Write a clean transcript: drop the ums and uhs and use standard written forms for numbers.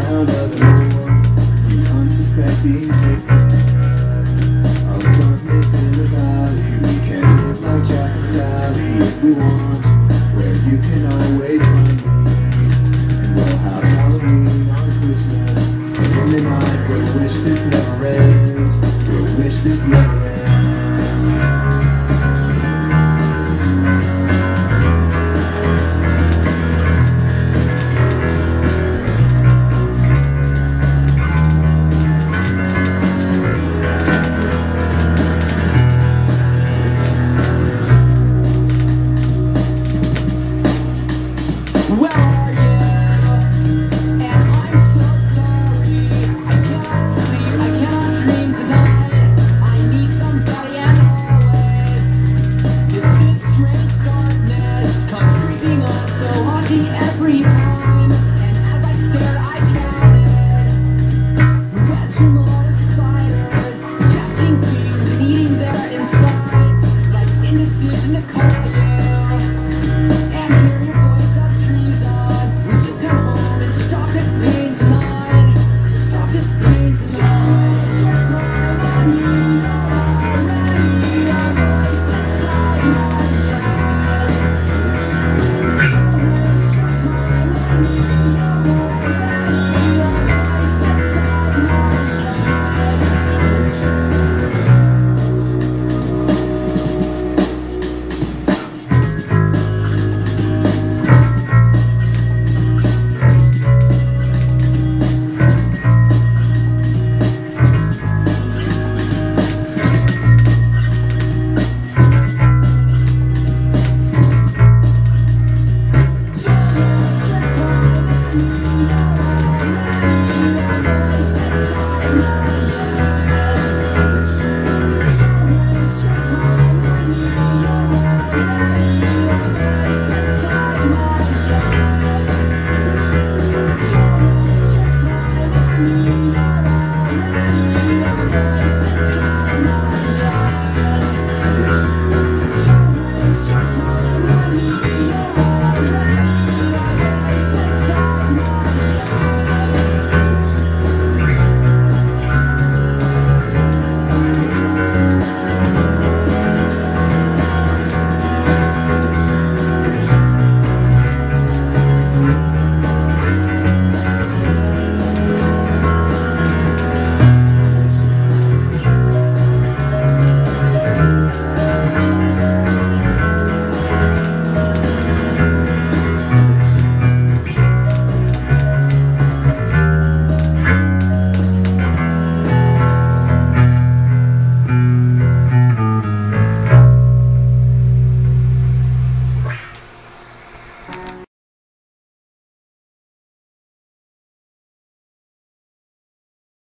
round up unsuspecting.